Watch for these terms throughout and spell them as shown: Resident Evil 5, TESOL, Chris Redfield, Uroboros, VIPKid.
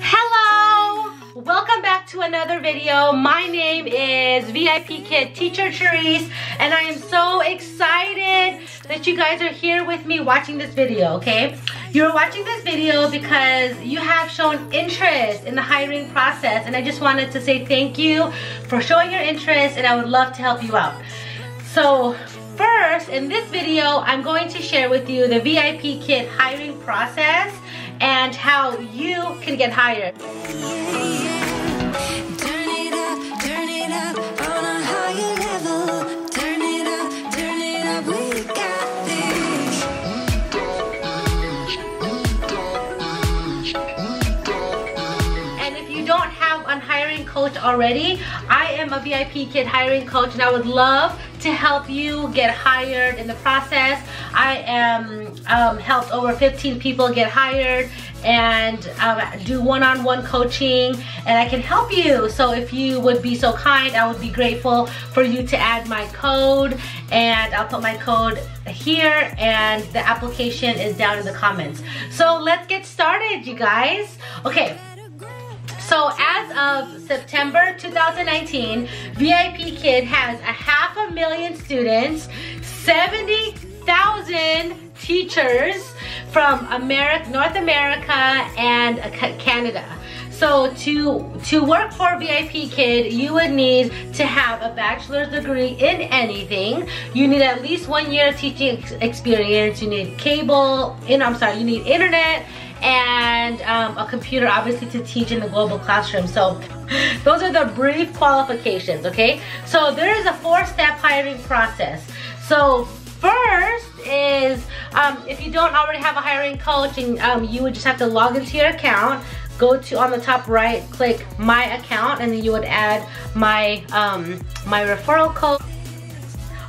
Hello! Welcome back to another video. My name is VIPKid Teacher Therese, and I am so excited that you guys are here with me watching this video, okay? You're watching this video because you have shown interest in the hiring process, and I just wanted to say thank you for showing your interest, and I would love to help you out. So, first, in this video, I'm going to share with you the VIPKid hiring process and how you can get hired. Coach already. I am a VIPKid hiring coach, and I would love to help you get hired in the process. I am helped over 15 people get hired and do one-on-one coaching, and I can help you. So if you would be so kind, I would be grateful for you to add my code, and I'll put my code here, and the application is down in the comments. So let's get started, you guys. Okay. So as of September 2019, VIPKid has 500,000 students, 70,000 teachers from America, North America, and Canada. So to work for VIPKid, you would need to have a bachelor's degree in anything. You need at least 1 year of teaching experience. You need you need internet, and a computer, obviously, to teach in the global classroom. So those are the brief qualifications, okay? So there is a four-step hiring process. So first is, if you don't already have a hiring coach, and you would just have to log into your account, go to, on the top right, click My Account, and then you would add my, my referral code.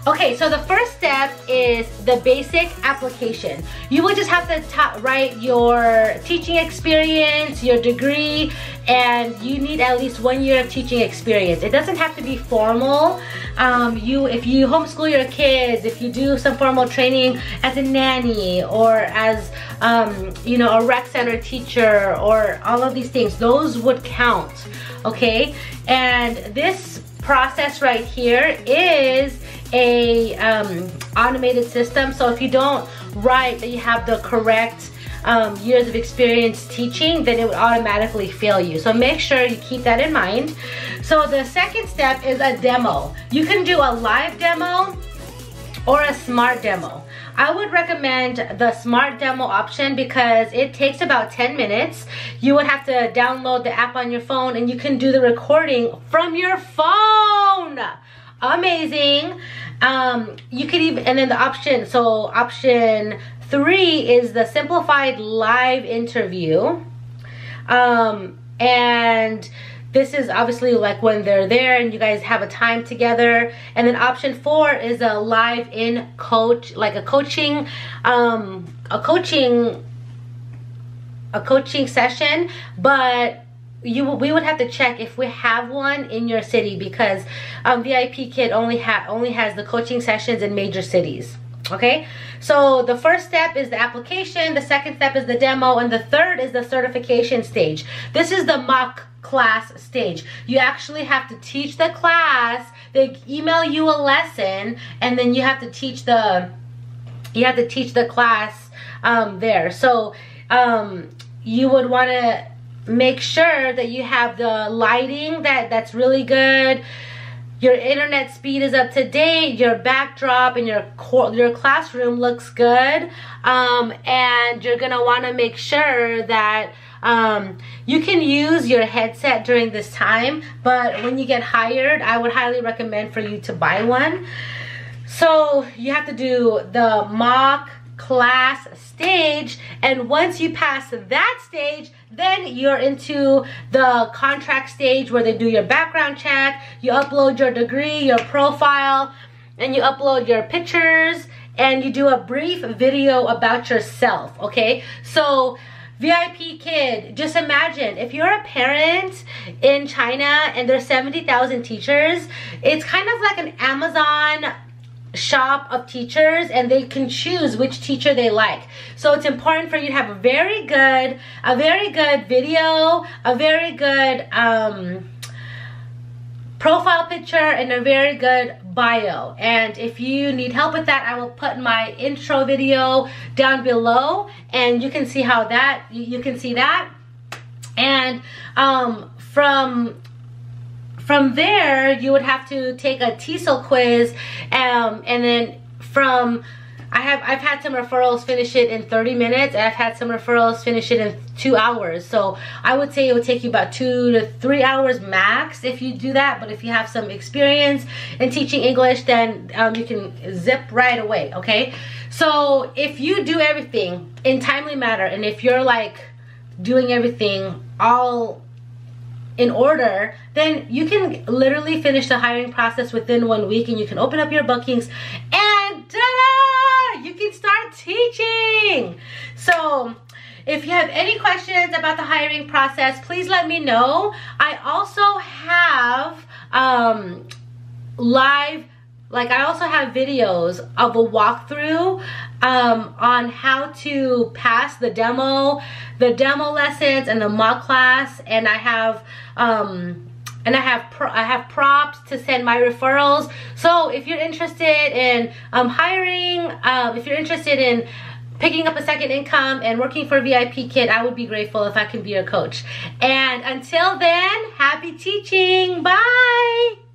Okay, so the first step is the basic application. You will just have to write your teaching experience, your degree, and you need at least 1 year of teaching experience. It doesn't have to be formal. If you homeschool your kids, if you do some formal training as a nanny or as a rec center teacher or all of these things, those would count, okay? And this process right here is a automated system. So if you don't write that you have the correct years of experience teaching, then it would automatically fail you. So make sure you keep that in mind. So the second step is a demo. You can do a live demo or a smart demo. I would recommend the smart demo option because it takes about 10 minutes. You would have to download the app on your phone, and you can do the recording from your phone. Amazing. You could even, and then the option, so option 3 is the simplified live interview. And this is obviously like when they're there and you guys have a time together. And then option 4 is a live in coach, like a coaching session, but we would have to check if we have one in your city, because VIPKid only has the coaching sessions in major cities. Okay, so the first step is the application, the second step is the demo, and the third is the certification stage. This is the mock class stage. You actually have to teach the class. They email you a lesson, and then you have to teach the class there. So you would want to make sure that you have the lighting that's really good, your internet speed is up to date, your backdrop and your classroom looks good, and you're gonna want to make sure that you can use your headset during this time, but when you get hired, I would highly recommend for you to buy one. So you have to do the mock class stage, and once you pass that stage, then you're into the contract stage where they do your background check, you upload your degree, your profile, and you upload your pictures, and you do a brief video about yourself, okay? So VIPKid, just imagine if you're a parent in China and there's 70,000 teachers, it's kind of like an Amazon shop of teachers, and they can choose which teacher they like. So it's important for you to have a very good video, a very good profile picture, and a very good bio. And if you need help with that, I will put my intro video down below, and you can see how that you can see that. And from there, you would have to take a TESOL quiz, and then from I've had some referrals finish it in 30 minutes. I've had some referrals finish it in 2 hours. So I would say it would take you about 2 to 3 hours max if you do that. But if you have some experience in teaching English, then you can zip right away, okay? So if you do everything in timely manner, and if you're like doing everything all in order, then you can literally finish the hiring process within 1 week, and you can open up your bookings and ta-da! You can start teaching. So if you have any questions about the hiring process, please let me know. I also have I also have videos of a walkthrough on how to pass the demo lessons and the mock class, and I have props to send my referrals. So if you're interested in hiring, if you're interested in picking up a second income and working for VIPKid, I would be grateful if I can be your coach. And until then, happy teaching. Bye.